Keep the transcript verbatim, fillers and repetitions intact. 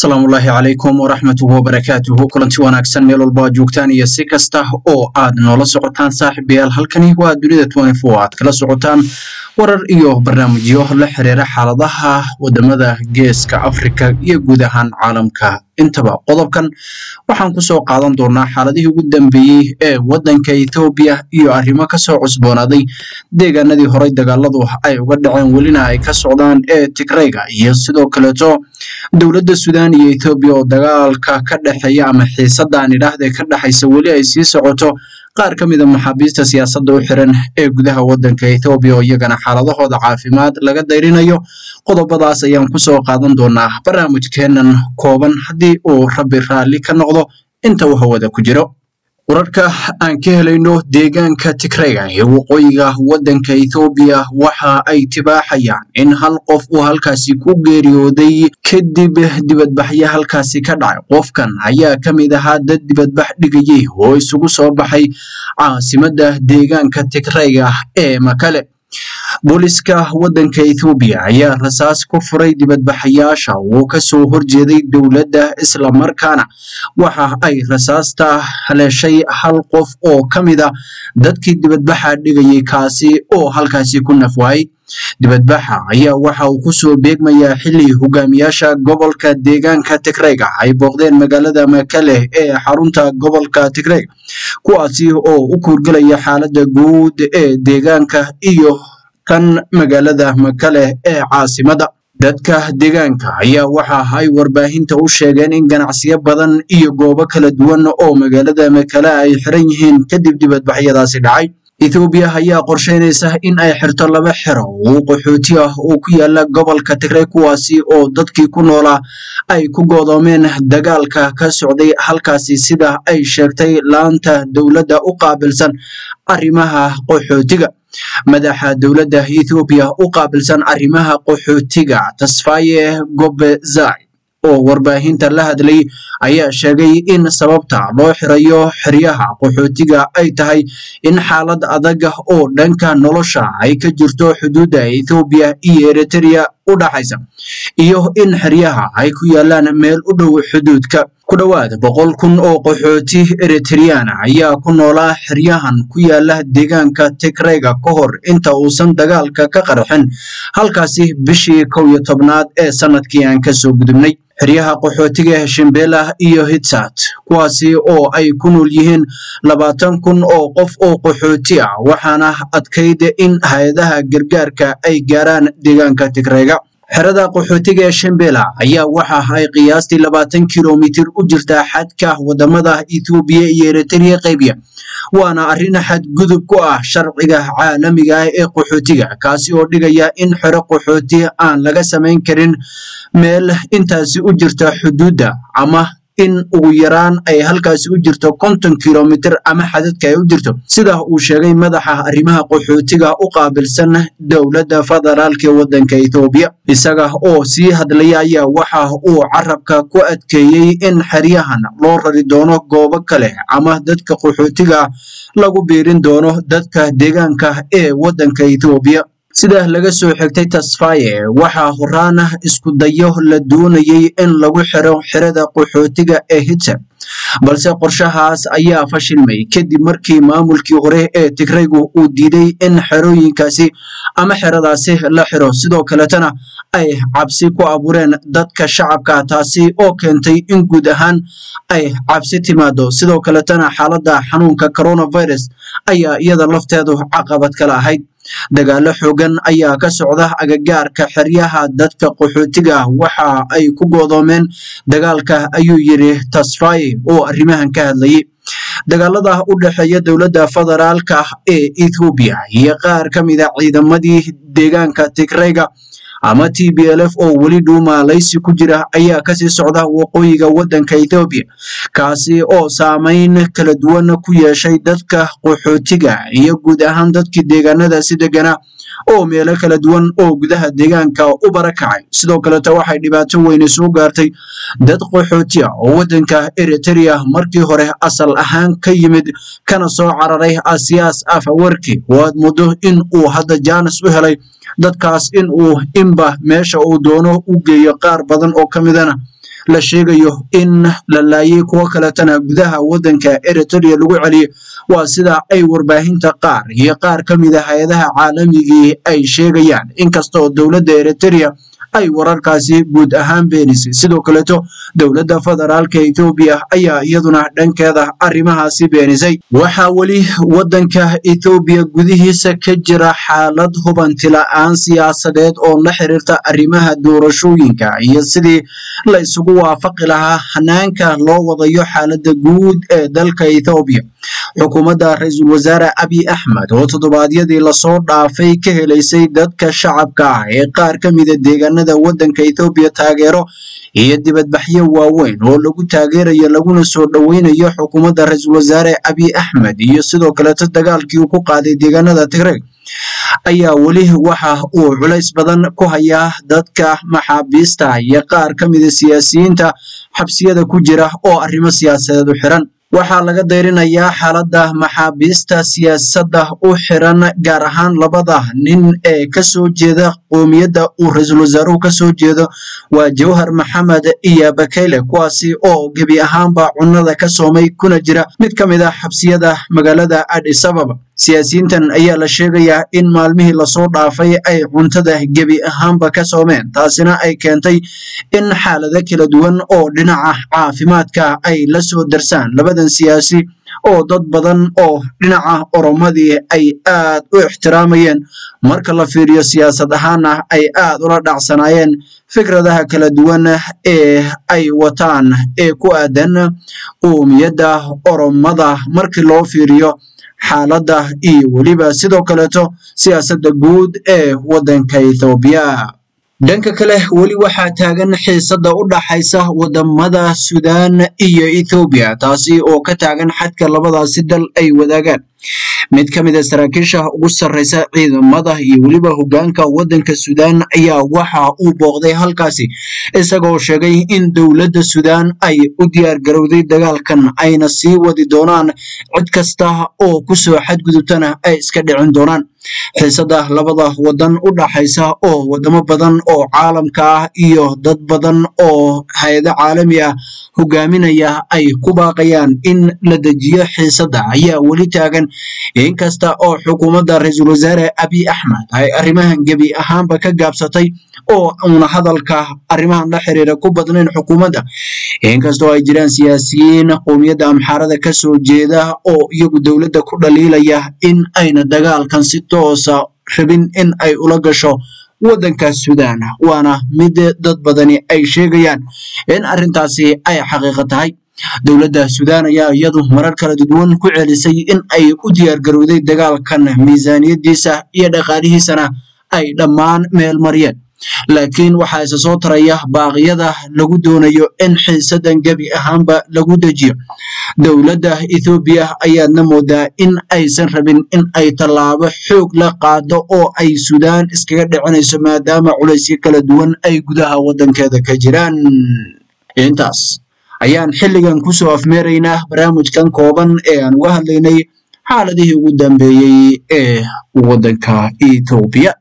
Assalamualaikum alaikum warahmatullahi wabarakatuh. Kulanti wanaagsan meel walba joogtaan iyo si kasta oo aad noola socotaan saaxiibayaal halkani waa dunida isbuuc aad kala socotaan warar iyo barnaamijyo la xiriira xaaladaha wadamada geeska Afrika iyo guud ahaan caalamka. Intaba qodobkan waxaan ku soo qaadan doonaa xaaladihii ugu dambeeyay ee wadanka Itoobiya iyo arrimo ka soo cusboonaaday deegaanadii hore dagaaladu ay uga dhaceen walina ay ka socdaan ee Tigrayga iyo sidoo kale to dawladda Sudan iyo Itoobiya oo dagaalka ka dhaxeeya ama xiisadaan idhaahday ka dhaxaysa wali ay sii socoto. Qaar ka mid ah maxaabiista siyaasadda u xiran ee gudaha wadanka Itoobiya oo iyagana xaaladahooda caafimaad laga dayrinayo qodobadaas ayaan ku soo qaadan doonaa barnaamijkeenan kooban haddii uu rabbi raalli ka noqdo inta uu hawada ku jiro. Wararka aan ka helayno deegaanka Tigrayga iyo waqooyiga wadanka Itoobiya waxa ay tibaaxayaan in hal qof uu halkaasi ku geeriyooday kadib dibadbaxyo halkaasi ka dhacay. Qofkan ayaa ka mid ahaa dad dibadbax dhigayay oo isugu soo baxay caasimadda deegaanka Tigrayga ee Mekele. Booliska wadanka Itoobiya ayaa rasaas ku furay dibadbaxayaasha oo ka soo horjeeday dawladda isla markaana waxa ay rasaasta haleeshay hal qof oo kamid ah dadkii dibadbaxa dhigayay kaasi oo halkaasi ku nafwaay. Dibadbaxa ayaa waxa uu ku soo beegmaya xilli hogaamiyaasha gobolka deegaanka Tigrayga ay booqdeen magaalada Mekele ee xarunta gobolka Tigrayga kuwaasi oo u kurgalaya xaaladda guud ee deegaanka iyo tan magaalada Mekele ee caasimada. Dadka deegaanka ayaa waxa ay warbaahinta u sheegeen in ganacsiyo badan iyo goobo kala duwan oo magaalada Mekele ay xiran yihiin kadib dibadbaxyadaasi dhacay. Itoobiya ayaa qorsheynaysa in ay xirto laba xero oo qaxooti ah oo ku yaala gobolka Tigray kuwaasi oo dadkii ku noolaa ay ku go'doomeen dagaalka ka socday halkaasi sida ay sheegtay laanta dawladda u qaabilsan arrimaha qaxootiga. Madaxa dawladda Itoobiya u qaabilsan arrimaha qaxootiga Tasfaye Gobezai oo warbaahinta la hadlay ayaa sheegay in sababta loo xirayo xiriyaha qaxootiga ay tahay in xaalad adag oo dhanka nolosha ay ka jirto xuduudda Itoobiya iyo Eritrea u dhaxaysa iyo in xiriyaha ay ku yaalaan meel u dhow xuduudka. Ku dhawaad boqol kun oo qaxooti Eritrean ayaa ku noolaa xiryahan ku yaala deegaanka Tigrayga ka hor inta uusan dagaalka ka qarxin halkaasi bishii kow iyo tobnaad ee sanadkii aan ka soo gudubnay. Xiryaha qaxootiga Shimbela iyo Hidsat kuwaasi oo ay ku nool yihiin labaatan kun oo qof oo qaxooti ah waxaana adkeyd in hay'adaha gargaarka ay gaaraan deegaanka Tigrayga. Xerada qaxootiga ee Shimbela ayaa waxa ay qiyaastii labaatan kiiloomitir u jirtaa xadka wadamada Itoobiya iyo Eritrea qaybiya waana arrin xad gudub ku ah sharciga caalamiga ah ee qaxootiga kaasi oo dhigaya in xero qaxooti aan laga sameyn karin meel intaasi u jirta xuduudda ama in ugu yaraan ay halkaasi u jirto konton kiiloomitir ama xadadka ay u jirto sida uu sheegay madaxa arrimaha qaxootiga u qaabilsan dawladda federaalka ee wadanka Itoobiya. Isaga oo sii hadlaya ayaa waxa uu carabka ku adkeeyay in xiriyahan loo rari doono goobo kale ama dadka qaxootiga lagu biirin doono dadka deegaanka ee wadanka Itoobiya. Sida laga soo xigtay Tasfaye waxa horaana isku dayo la doonayay in lagu xiro xirada qaxootiga ee Hidsat balse qorshahaas ayaa fashilmay kadib markii maamulkii hore ee Tigraygu uu diiday in xirooyinkaasi ama xiradaasi la xiro sidoo kale tan ay cabsi ku abuureen dadka shacabka taasi oo keentay in guud ahaan ay cabsi timaado sidoo kale tan xaaladda xanuunka coronavirus ayaa iyada lafteedu caqabad kala ahayd. Dagaalo xogan ayaa ka socda agagaarka xiryaha dadka qaxootiga waxa ay ku go'doomeen dagaalka ayuu yiri Tasfaye oo arrimahan ka hadlayay. Dagaalada u dhaxeeya dawladda federaalka ee Itoobiya iyo qaar ka mid ah ciidamadii deegaanka Tigrayga ama T P L F oo wali dhuumalaysi ku jira ayaa ka sii socda waqooyiga wadanka Itoobiya kaasi oo saameyn kala duwan ku yeeshay dadka qaxootiga iyo guud ahaan dadkii deegaanadaasi degana oo meelo kala duwan oo gudaha deegaanka u barakacay. Sidoo kale ta waxay dhibaato weyn soo gaartay dad qaxooti ah oo wadanka Eritrea markii hore asal ahaan ka yimid kana soo cararay siyaas af warki waad muddo in uu hadda jaanis u helay dadkaas in uu imba meesha uu doono u geeyo qaar badan oo kamidana la sheegayo in la laayay kuwa kala tan gudaha wadanka Eritrea lagu celiyo waa sida ay warbaahinta qaar iyo qaar kamid ah hay'adaha caalamiga ay sheegayaan inkastoo dawladda Eritrea ay wararkaasi guud ahaan beenisay sidoo kale to dawladda federaalka Ethiopia ayaa iyaduna dhankeeda arrimahaasi beenisay waxa wali wadanka Ethiopia gudihiisa ka jira xaalad hubanti la'aan siyaasadeed oo la xiriirta arrimaha doorashooyinka iyo sidii la isugu waafaqi lahaa hanaanka loo wadayo xaaladda guud ee dalka Ethiopia xukuumadda ra'iisul wasaare Abiy Ahmed oo todobaadyadii la soo dhaafay ka helaysay dadka shacabka ah ee qaar kamid ah deegaanka wadanka Ethiopia taageero iyo dibadbaxyo waaweyn oo lagu taageerayo laguna soo dhaweynayo xukuumadda ra'iisul wasaare Abiy Ahmed iyo sidoo kale dagaalkii uu ku qaaday deegaanada Tigray ayaa wali waxa uu culays badan ku hayaa dadka maxaabiista iyo qaar kamid ah siyaasiyiinta xabsiyada ku jira oo arrimo siyaasadeed u xiran waxaa laga deerinayaa xaaladda maxaabiista siyaasadda u xiran gaar ahaan labada nin ee ka soo jeeda qoomiyadda uu ra'iisul wasaaruhu ka soo jeedo waa Jawhar Maxamed iyo Mekele kuwaasi oo gebi ahaanba cunada ka soomay kuna jira mid kamid ah xabsiyada magaalada Addis Ababa siyaasiintan ayaa la sheegayaa in maalmihii la soo dhaafay ay cuntada gebi ahaanba ka soomeen taasina ay keentay in xaalado kala duwan oo dhinaca caafimaadka ay la soo darsaan labada siyaasi oo dad badan oo dhinaca Oromadii ay aad u ixtiraamayeen marka la fiiriyo siyaasad ahaan ay aad ula dhacsanaayeen fikradaha kala duwan ee ay wataan ee ku aadan qoomiyadda Oromada marka loo fiiriyo xaaladda iyo waliba sidoo kale to siyaasadda guud ee wadanka Ethiopia Dhanka kale wali waxaa taagan xiisada u dhaxaysa wadamada Sudan iyo Ethiopia taasi oo ka taagan xadka labadaasi dal ay wadaagaan mid kamid ah saraakiisha ugu sareysa ciidamada iyo waliba hogaanka wadanka Sudan ayaa waxa uu booqday halkaasi isagoo sheegay in dawladda Sudan ay u diyaar garowday dagaalkan ayna sii wadi doonaan cid kasta oo ku soo xadgudubtana ay iska dhicin doonaan xiisada labada wadan u dhaxaysa oo wadamo badan oo caalamka ah iyo dad badan oo hay'adaha caalamiga ah hogaaminaya ay ku baaqayaan in la dajiyo xiisada ayaa wali taagan inkasta oo xukuumadda ra'iisul wasaare Abiy Ahmed ay arrimahan gebi ahaanba ka gaabsatay oo una hadalka arrimahan la xiriira ku badnayn xukuumadda inkasta oo ay jiraan siyaasiyiin qoomiyadda Amxaarada ka soo jeeda oo iyagu dawladda ku dhaliilaya in ayna dagaalkan si toos ah rabin in ay ula gasho wadanka Sudan waana mid dad badani ay sheegayaan in arrintaasi ay xaqiiqo tahay dawladda Sudan ayaa iyadu marar kala duwan ku celisay in ay u diyaar garowday dagaalkan miisaaniyadiisa iyo dhaqaalihiisana ay dhammaan meel mariyeen laakiin waxa isa soo taraya baaqyada lagu doonayo in xiisadan gabi ahaanba lagu dajiyo dawladda Ethiopia ayaadna moodaa in aysan rabin in ay talaabo xoog la qaado oo ay Sudan iskaga dhicinayso maadaama culaysyo kala duwan ay gudaha wadankeeda ka jiraan intaas ayaan xilligan ku soo afmeeraynaa barnaamijkan kooban ee aan uga hadlaynay xaaladihii ugu dambeeyay ee wadanka Ethiopia